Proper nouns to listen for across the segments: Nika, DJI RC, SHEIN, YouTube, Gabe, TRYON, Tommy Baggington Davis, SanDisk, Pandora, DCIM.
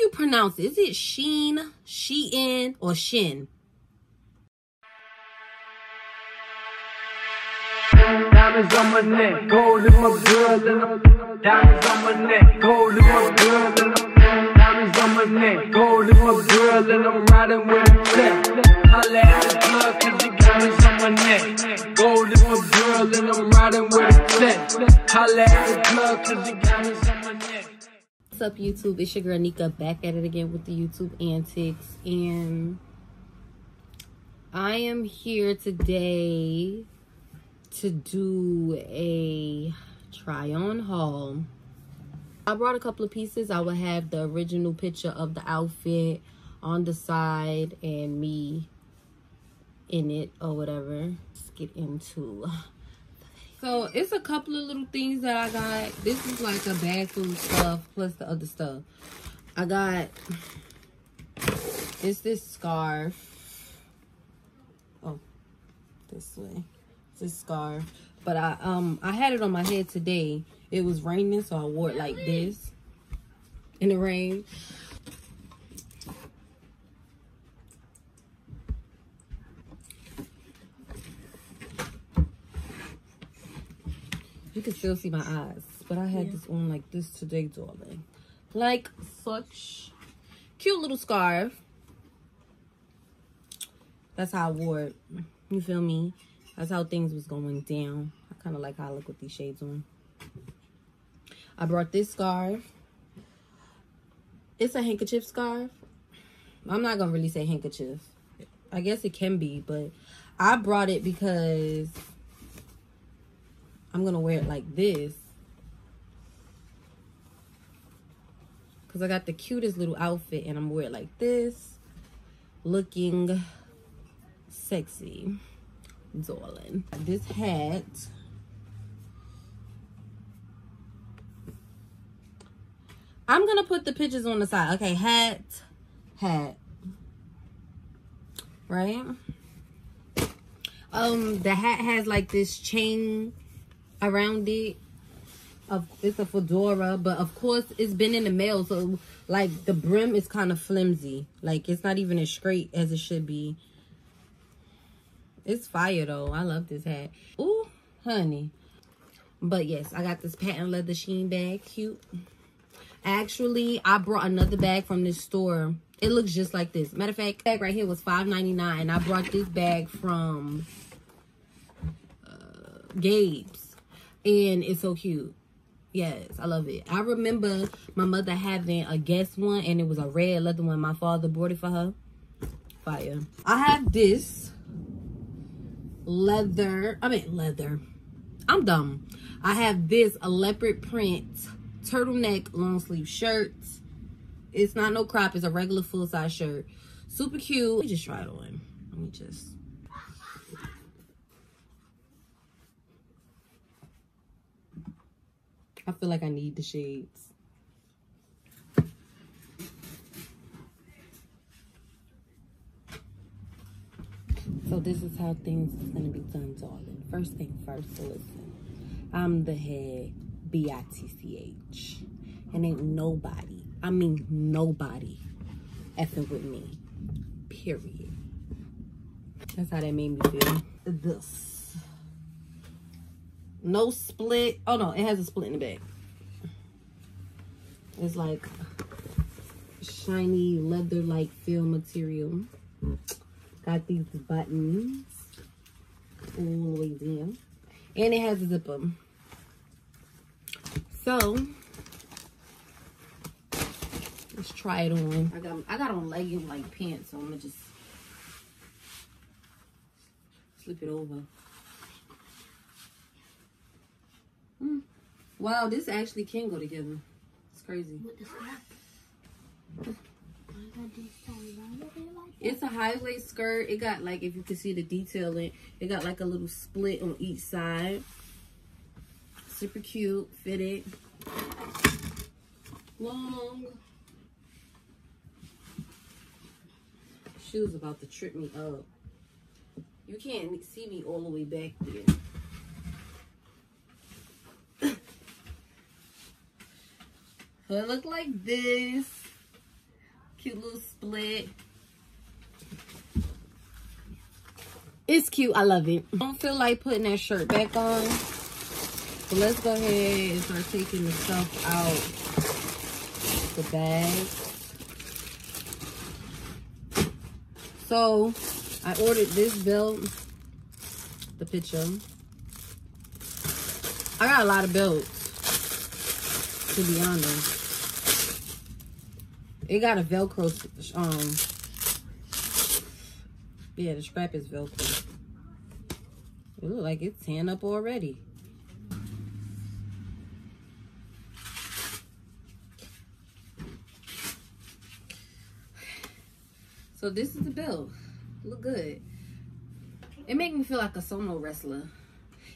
you pronounce it? Is it Sheen, Shein, or Shin? Diamonds on my neck, gold in my blood, and I'm diamonds on my neck, gold in my blood, and I'm diamonds on my neck, gold in my blood, and I'm riding with a check. I laugh at love 'cause you diamonds on my neck, gold in my blood, and I'm riding with a check. I laugh at love 'cause you diamonds on my neck. What's up, YouTube? It's your girl Nika back at it again with the YouTube antics, and I am here today to do a try on haul. I brought a couple of pieces. I will have the original picture of the outfit on the side and me in it or whatever. Let's get into the video. So it's a couple of little things that I got. This is like a bag full of stuff plus the other stuff. I got, it's this scarf. Oh, this way. This scarf, but I had it on my head today. It was raining, so I wore it like this in the rain. You can still see my eyes, but I had this on like this today, darling. Like such cute little scarf. That's how I wore it. You feel me? That's how things was going down. I kind of like how I look with these shades on. I brought this scarf. It's a handkerchief scarf. I'm not going to really say handkerchief. I guess it can be, but I brought it because I'm going to wear it like this. Because I got the cutest little outfit and I'm going to wear it like this. Looking sexy, darling. This hat, I'm gonna put the pictures on the side. Okay, hat, right? The hat has like this chain around it. It's a fedora, but of course it's been in the mail, so like the brim is kind of flimsy. Like it's not even as straight as it should be. It's fire, though. I love this hat. Ooh, honey. But, yes, I got this patent leather Shein bag. Cute. Actually, I brought another bag from this store. It looks just like this. Matter of fact, bag right here was $5.99, and I brought this bag from Gabe's. And it's so cute. Yes, I love it. I remember my mother having a guest one, and it was a red leather one. My father bought it for her. Fire. I have this. I have this leopard print turtleneck long sleeve shirt. It's not no crop, it's a regular full size shirt. Super cute. Let me just try it on. Let me just. I feel like I need the shades. So this is how things is gonna be done, darling. First thing first, so listen. I'm the head, B-I-T-C-H. And ain't nobody, I mean nobody, effing with me, period. That's how that made me feel. This. No split. Oh no, it has a split in the back. It's like shiny leather-like feel material. Got these buttons all the way down. And it has a zipper. So, let's try it on. I got on leggings like pants, so I'm going to just slip it over. Wow, this actually can go together. It's crazy. What is that? It's a high waist skirt. It got like, if you can see the detail in, it got like a little split on each side. Super cute, fitted, long. She was about to trip me up. You can't see me all the way back there. So it looked like this. Cute little split. It's cute. I love it. I don't feel like putting that shirt back on. So let's go ahead and start taking the stuff out the bag. So I ordered this belt. The picture. I got a lot of belts, to be honest. It got a Velcro. Yeah, the strap is Velcro. It looks like it's tan up already. So this is the belt. Look good. It make me feel like a sumo wrestler.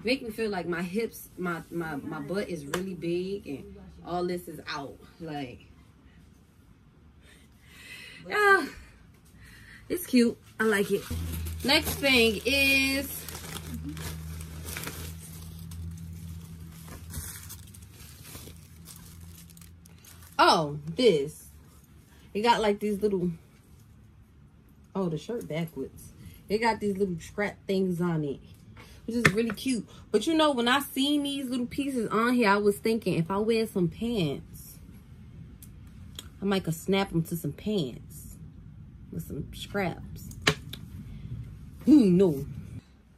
It make me feel like my hips, my butt is really big and all this is out. Like, yeah. It's cute. I like it. Next thing is this. It got like these little the shirt backwards. It got these little scrap things on it, which is really cute. But you know, when I seen these little pieces on here, I was thinking if I wear some pants, I might could snap them to some pants. With some scraps. No.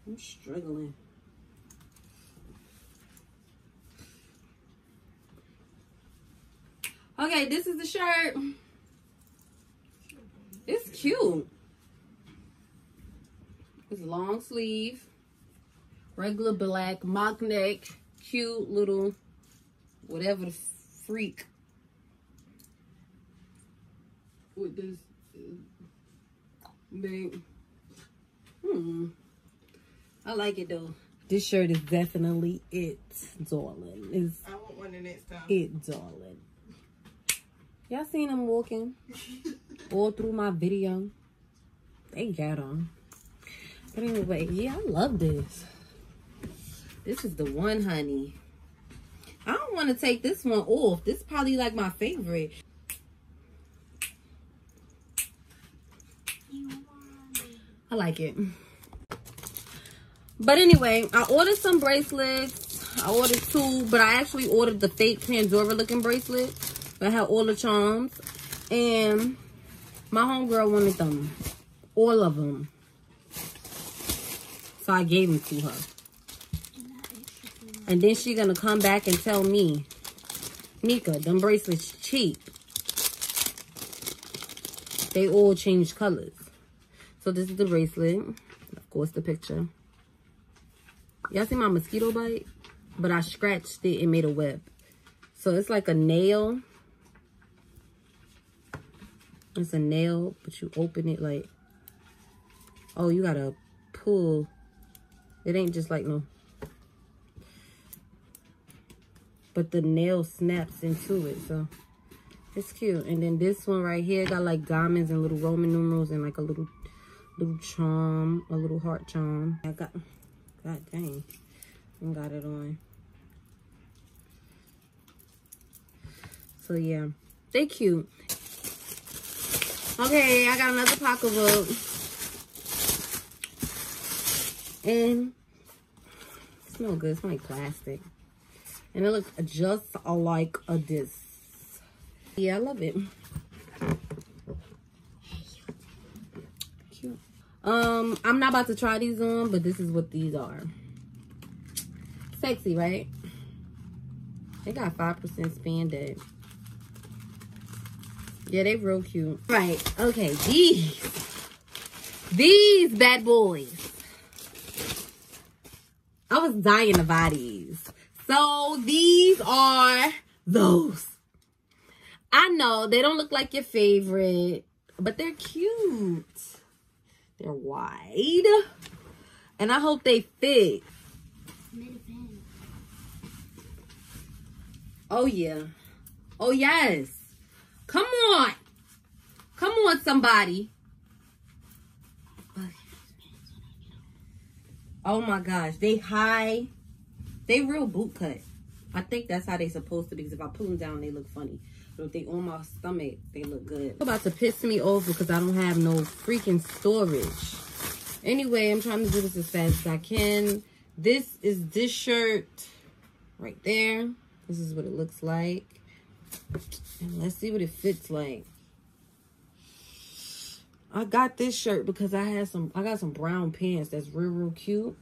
I'm struggling. Okay, this is the shirt. It's cute. It's long sleeve. Regular black mock neck. Cute little whatever the freak. With this. Babe. I like it though. This shirt is definitely it, darling. I want one the next time. It, darling. Y'all seen them walking all through my video. They got on. But anyway, yeah, I love this. This is the one, honey. I don't want to take this one off. This is probably like my favorite. I like it. But anyway, I ordered some bracelets. I ordered two, but I actually ordered the fake Pandora looking bracelet that had all the charms. And my homegirl wanted them. All of them. So I gave them to her. And then she's going to come back and tell me, Nika, them bracelets cheap. They all change colors. So this is the bracelet. Of course, the picture. Y'all see my mosquito bite? But I scratched it and made a web. So it's like a nail. It's a nail, but you open it like... Oh, you gotta pull. It ain't just like no... But the nail snaps into it, so... It's cute. And then this one right here got like diamonds and little Roman numerals and like a little charm, a little heart charm. I got, god dang, I got it on. So yeah, they cute. Okay, I got another pocketbook. And it smells good, it's like plastic. And it looks just like a disc. Yeah, I love it. Cute. I'm not about to try these on, but this is what these are. Sexy, right? They got 5% spandex. Yeah, they real cute. Right, okay, these bad boys. I was dying of bodies. So these are those. I know, they don't look like your favorite, but they're cute. They're wide. And I hope they fit. Oh, yeah. Oh, yes. Come on. Come on, somebody. Oh, my gosh. They high. They real boot cut. I think that's how they supposed to be, because if I pull them down, they look funny. So if they on my stomach, they look good. It's about to piss me off because I don't have no freaking storage. Anyway, I'm trying to do this as fast as I can. This is this shirt right there. This is what it looks like. And let's see what it fits like. I got this shirt because I got some brown pants that's real cute.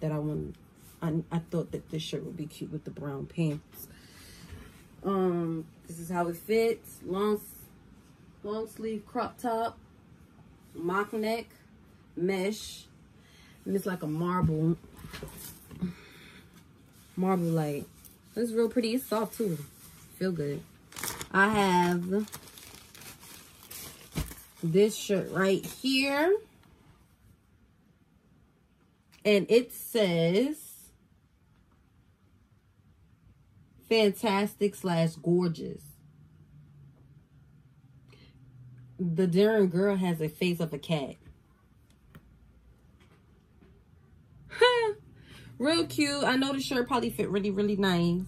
That I thought that this shirt would be cute with the brown pants. This is how it fits. Long sleeve crop top, mock neck, mesh, and it's like a marble light. It's real pretty. It's soft too. Feel good. I have this shirt right here, and it says fantastic/gorgeous. The daring girl has a face of a cat. Real cute. I know the shirt probably fit really nice.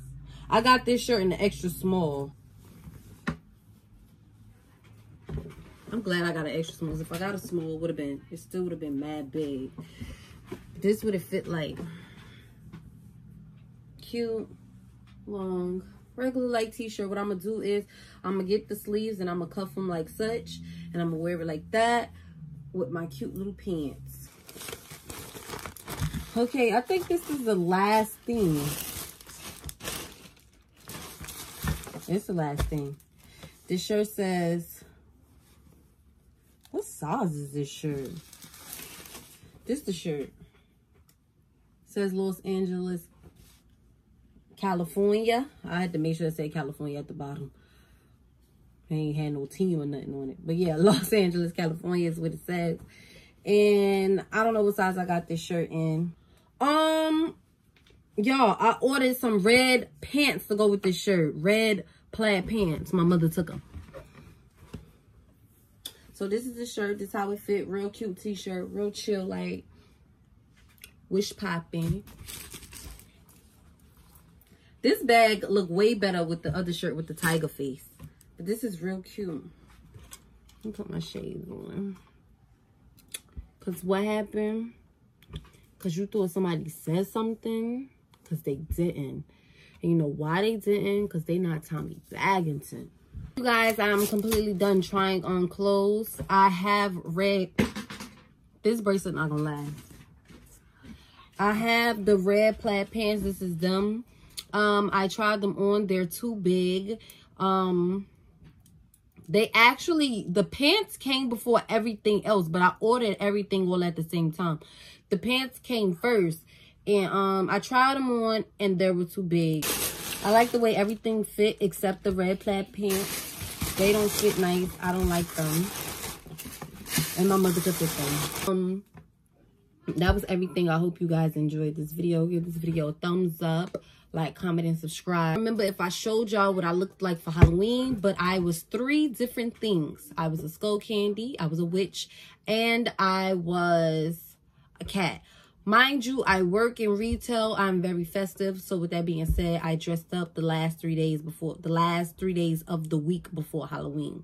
I got this shirt in the extra small. I'm glad I got an extra small. If I got a small, it still would have been mad big. This would have fit like cute, long, regular light t-shirt. What I'm gonna do is I'm gonna get the sleeves and I'm gonna cuff them like such, and I'm gonna wear it like that with my cute little pants. Okay, I think this is the last thing. It's the last thing. This shirt says, what size is this shirt? This the shirt. It says Los Angeles, California. I had to make sure it said California at the bottom. I ain't had no team or nothing on it. But yeah, Los Angeles, California is what it says. And I don't know what size I got this shirt in. Y'all, I ordered some red pants to go with this shirt. Red plaid pants. My mother took them. So this is the shirt. This is how it fit. Real cute t-shirt. Real chill, like wish popping. This bag look way better with the other shirt with the tiger face. But this is real cute. Let me put my shades on. Because what happened? Because you thought somebody said something. Because they didn't. And you know why they didn't? Because they not Tommy Baggington. You guys, I'm completely done trying on clothes. I have red. This bracelet not going to last. I have the red plaid pants. This is them. I tried them on. They're too big. They actually, the pants came before everything else, but I ordered everything all at the same time. The pants came first, and I tried them on, and they were too big. I like the way everything fit except the red plaid pants. They don't fit nice. I don't like them. And my mother could fit them. That was everything. I hope you guys enjoyed this video. Give this video a thumbs up. Like, comment, and subscribe. Remember, if I showed y'all what I looked like for Halloween, but I was 3 different things. I was a skull candy, I was a witch, and I was a cat. Mind you, I work in retail. I'm very festive. So with that being said, I dressed up the last 3 days before, the last 3 days of the week before Halloween.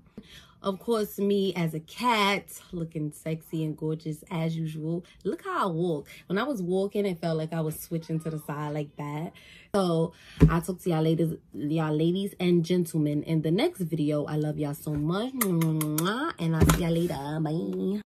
Of course, me as a cat, looking sexy and gorgeous as usual. Look how I walk. When I was walking, it felt like I was switching to the side like that. So I'll talk to y'all ladies and gentlemen in the next video. I love y'all so much. And I'll see y'all later. Bye.